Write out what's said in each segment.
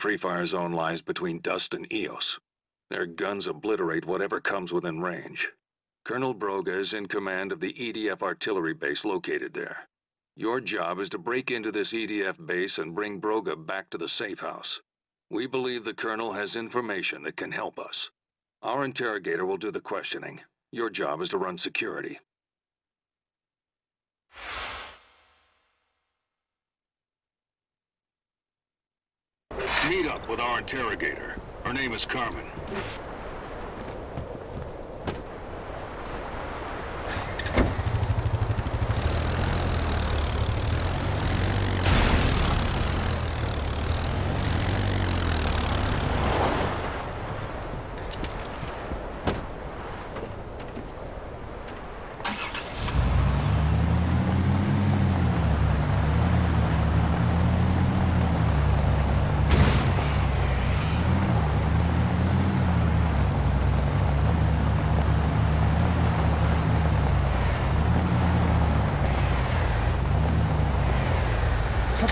Free Fire Zone lies between Dust and Eos. Their guns obliterate whatever comes within range. Colonel Broga is in command of the EDF artillery base located there. Your job is to break into this EDF base and bring Broga back to the safe house. We believe the Colonel has information that can help us. Our interrogator will do the questioning. Your job is to run security. Meet up with our interrogator. Her name is Carmen.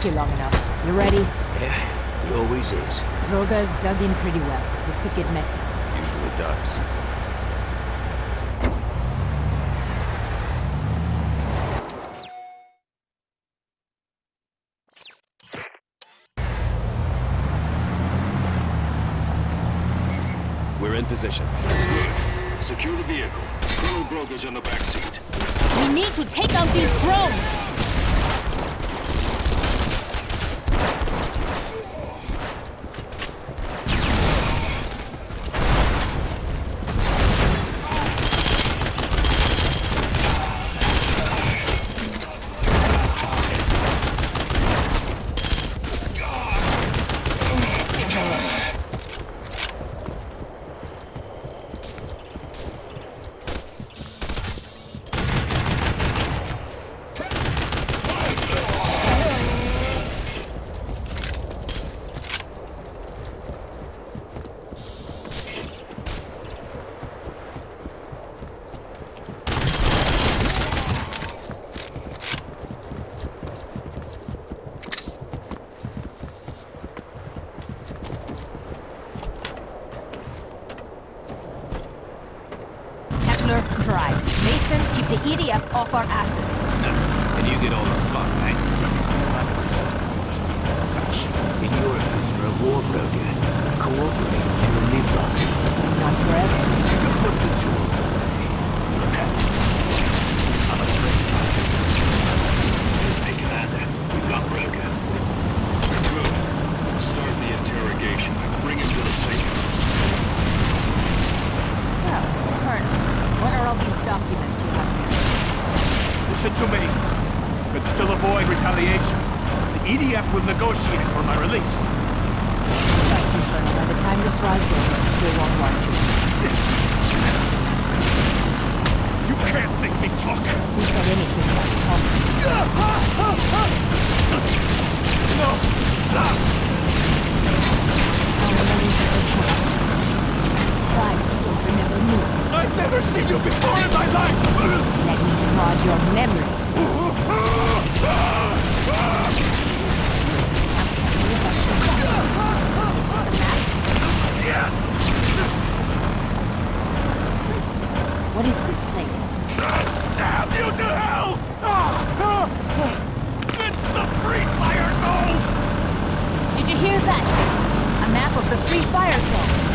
You long enough. You ready? Yeah, he always is. Broga's dug in pretty well. This could get messy. Usually does. We're in position. Good. Secure the vehicle. Colonel Broga's in the back seat. We need to take out these drones! Drive. Mason, keep the EDF off our asses. And you get all the fun, eh? In your prisoner of war, Broga. Cooperate and you'll live life. Not forever. You can put the tools away. Look at this. I'm a trained officer. Hey, Commander, we've got Broga. Good. Start the interrogation. Bring him to the safe house. So, Colonel. What are all these documents you have here? Listen to me. Could still avoid retaliation. The EDF will negotiate for my release. Trust me, Colonel. By the time this ride's over, they won't want you. You can't make me talk. You said anything about talking. No! Stop! I'm surprised you don't remember me. I've never seen you before in my life! Let me prod your memory. Now tell me about your documents. Is this the map? Yes! That's good. What is this place? Damn you to hell! It's the Free Fire Zone! Did you hear that, Mason? A map of the Free Fire Zone.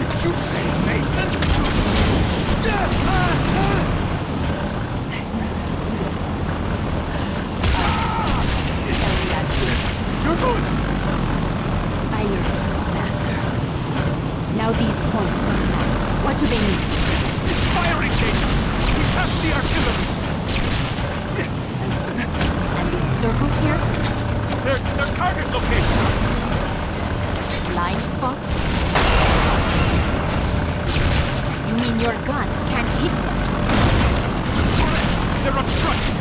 Did you say Mason? You're good! I learned from the master. Now these points on the map. What do they mean? It's fire engagement! We test the artillery! I see. And these circles here? They're target locations! Blind spots? You mean your guns can't hit them? They're obstructed!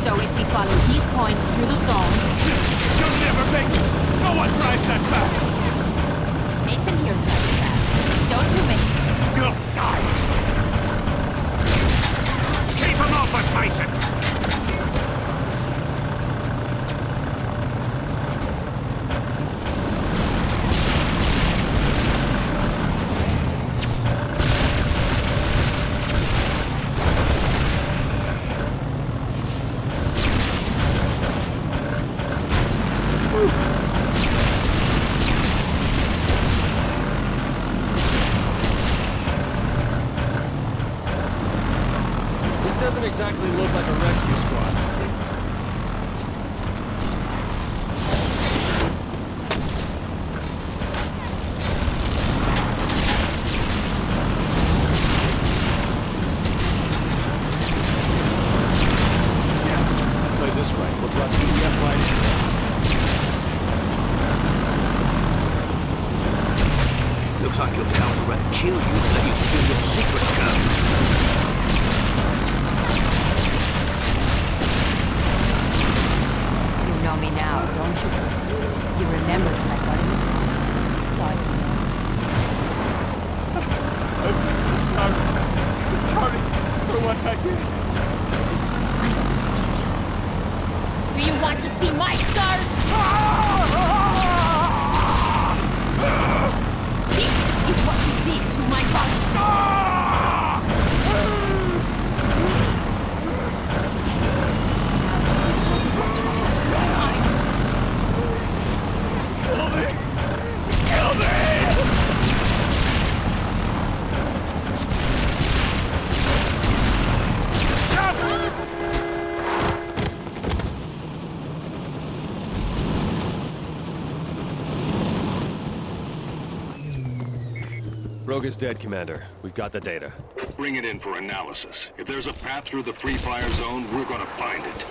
So if we follow these points through the zone... You'll never make it! No one drives that fast! Mason here drives fast. Don't you, Mason? You'll die! Keep him off us, Mason! doesn't exactly look like a rescue squad. Broga's dead, Commander. We've got the data. Bring it in for analysis. If there's a path through the free fire zone, we're gonna find it.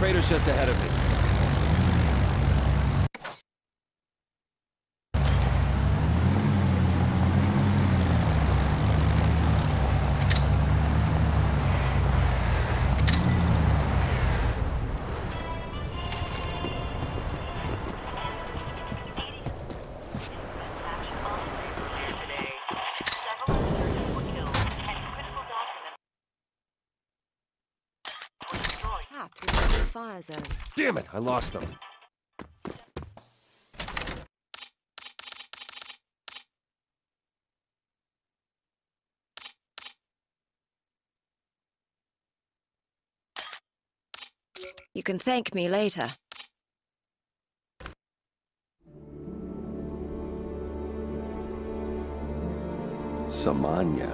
Trader's just ahead of me. Fire zone. Damn it, I lost them. You can thank me later. Samanya.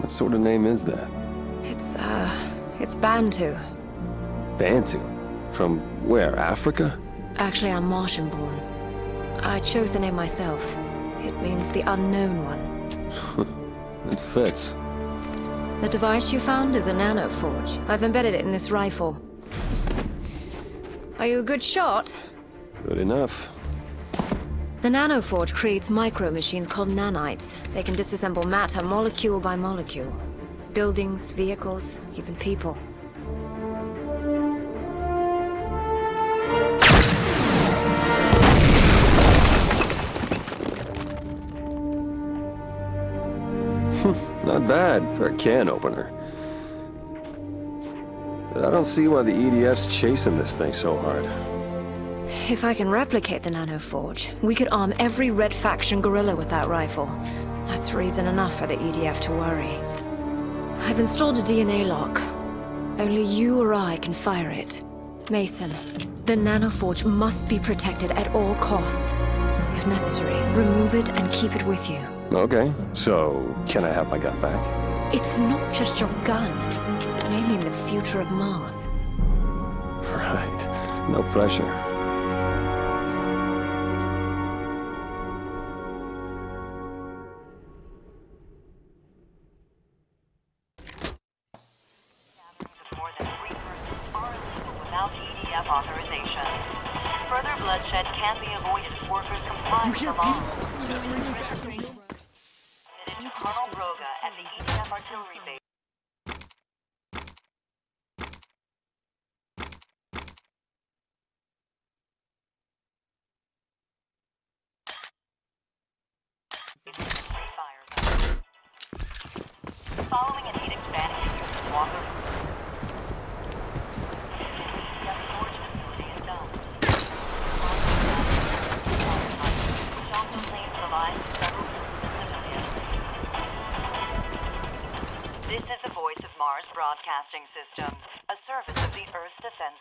What sort of name is that? It's Bantu. Bantu? From where? Africa? Actually, I'm Martian-born. I chose the name myself. It means the unknown one. It fits. The device you found is a Nanoforge. I've embedded it in this rifle. Are you a good shot? Good enough. The Nanoforge creates micro-machines called nanites. They can disassemble matter molecule by molecule. Buildings, vehicles, even people. Not bad for a can opener. But I don't see why the EDF's chasing this thing so hard. If I can replicate the Nanoforge, we could arm every Red Faction guerrilla with that rifle. That's reason enough for the EDF to worry. I've installed a DNA lock. Only you or I can fire it. Mason, the Nanoforge must be protected at all costs. If necessary, remove it and keep it with you. Okay, so can I have my gun back? It's not just your gun. Maybe in the future of Mars. Right. No pressure. More than 3 persons are illegal without EDF authorization. Further bloodshed can be avoided if workers comply with the law. Colonel Broga at the EDF artillery base. Following an edict banning the Walker. The EDF storage facility is down. Which also claims the lives of several civilians. This is the voice of Mars Broadcasting Systems, a service of the Earth's Defense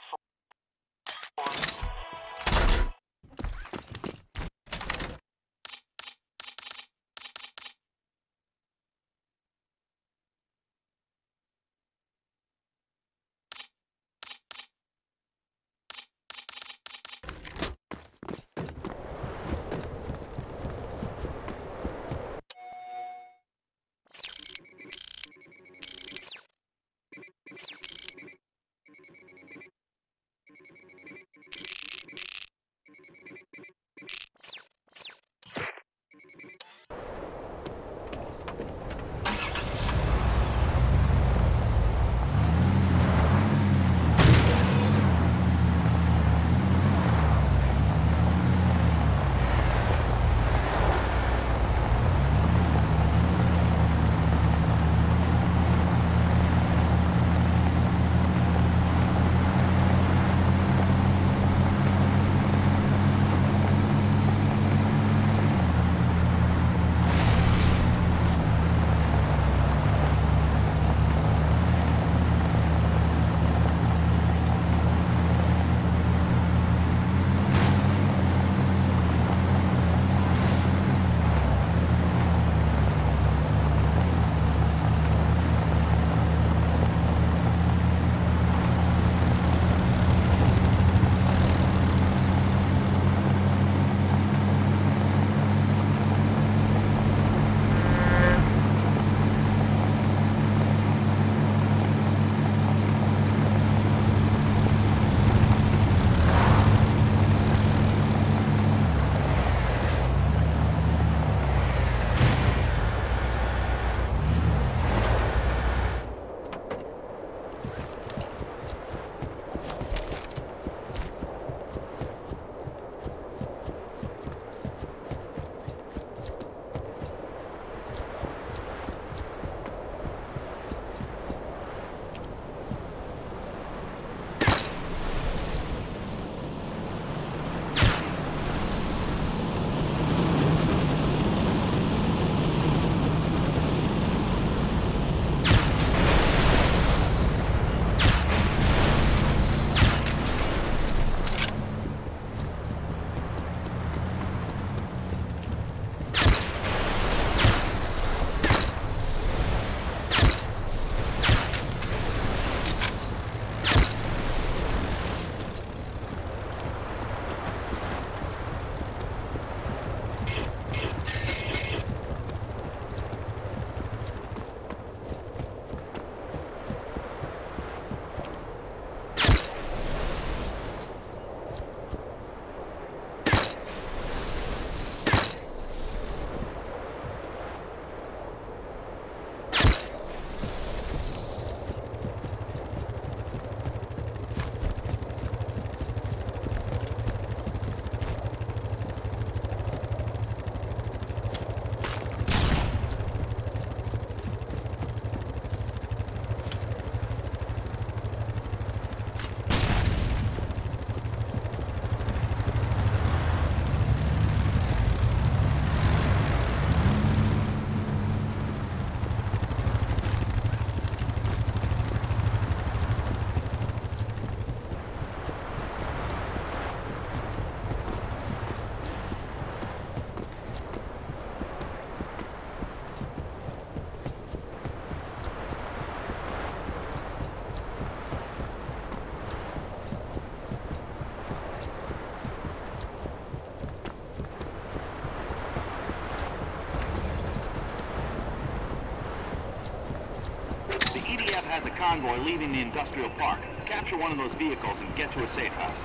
EDF has a convoy leaving the industrial park. Capture one of those vehicles and get to a safe house.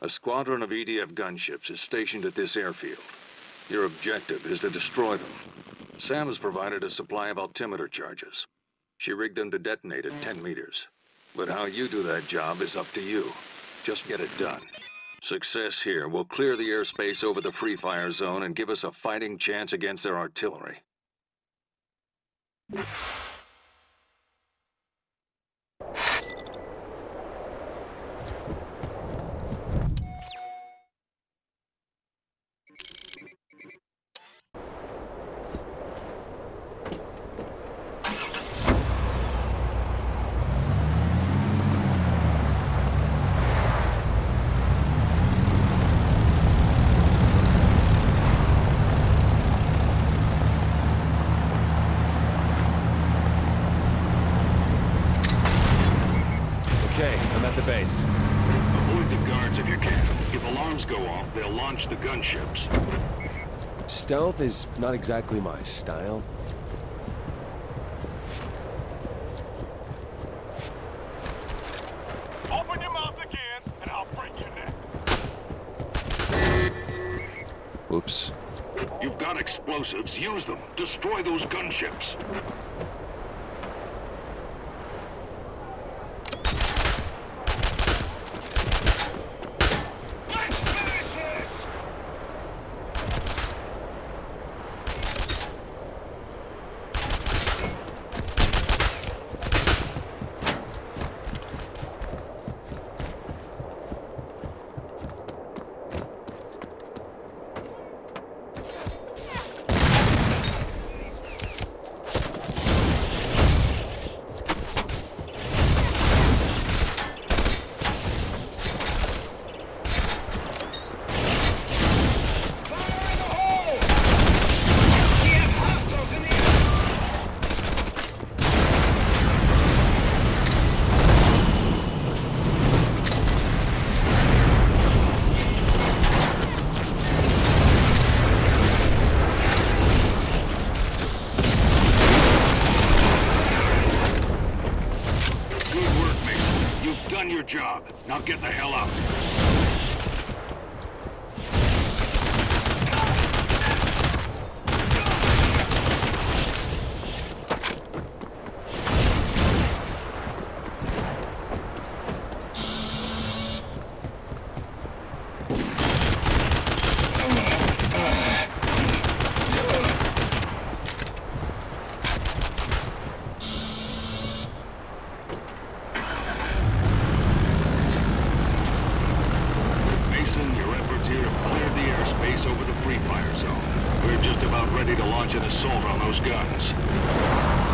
A squadron of EDF gunships is stationed at this airfield. Your objective is to destroy them. Sam has provided a supply of altimeter charges. She rigged them to detonate at 10 meters. But how you do that job is up to you. Just get it done. Success here will clear the airspace over the free fire zone and give us a fighting chance against their artillery. place. Avoid the guards if you can. If alarms go off, they'll launch the gunships. Stealth is not exactly my style. Oops. You've got explosives. Use them. Destroy those gunships. Let's finish this! Now get the hell out. Over the free fire zone. We're just about ready to launch an assault on those guns.